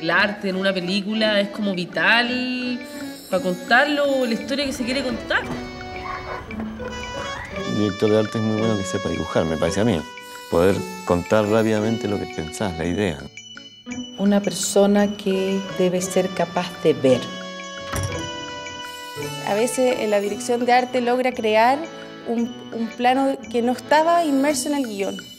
El arte en una película es como vital para contarlo, la historia que se quiere contar. El director de arte es muy bueno que sepa dibujar, me parece a mí. Poder contar rápidamente lo que pensás, la idea. Una persona que debe ser capaz de ver. A veces en la dirección de arte logra crear un plano que no estaba inmerso en el guión.